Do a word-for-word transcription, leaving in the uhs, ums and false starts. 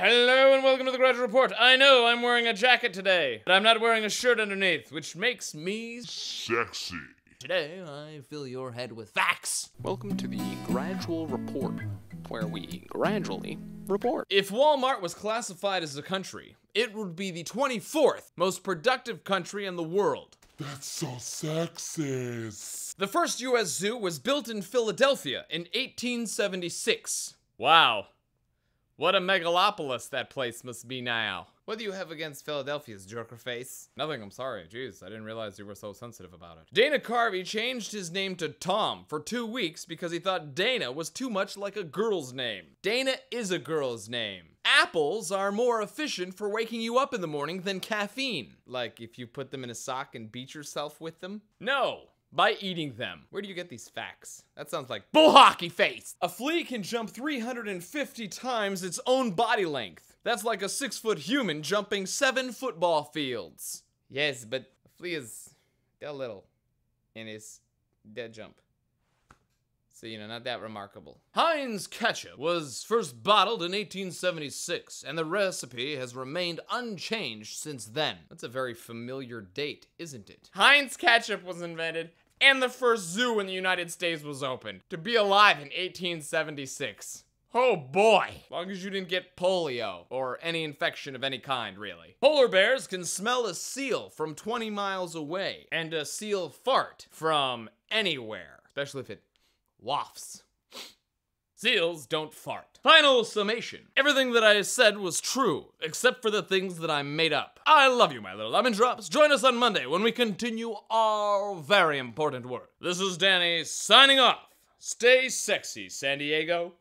Hello and welcome to the Gradual Report. I know I'm wearing a jacket today, but I'm not wearing a shirt underneath, which makes me sexy. Today, I fill your head with facts. Welcome to the Gradual Report, where we gradually report. If Walmart was classified as a country, it would be the twenty-fourth most productive country in the world. That's so sexist. The first U S zoo was built in Philadelphia in eighteen seventy-six. Wow. What a megalopolis that place must be now. What do you have against Philadelphia's jerker face? Nothing, I'm sorry. Jeez, I didn't realize you were so sensitive about it. Dana Carvey changed his name to Tom for two weeks because he thought Dana was too much like a girl's name. Dana is a girl's name. Apples are more efficient for waking you up in the morning than caffeine. Like if you put them in a sock and beat yourself with them? No. By eating them. Where do you get these facts? That sounds like bull hockey face. A flea can jump three hundred fifty times its own body length. That's like a six foot human jumping seven football fields. Yes, but a flea is that little in his dead jump. So, you know, not that remarkable. Heinz ketchup was first bottled in eighteen seventy-six, and the recipe has remained unchanged since then. That's a very familiar date, isn't it? Heinz ketchup was invented, and the first zoo in the United States was opened. To be alive in eighteen seventy-six. Oh boy! As long as you didn't get polio, or any infection of any kind, really. Polar bears can smell a seal from twenty miles away, and a seal fart from anywhere. Especially if it wafts. Seals don't fart. Final summation. Everything that I said was true, except for the things that I made up. I love you, my little lemon drops. Join us on Monday when we continue our very important work. This is Danny signing off. Stay sexy, San Diego.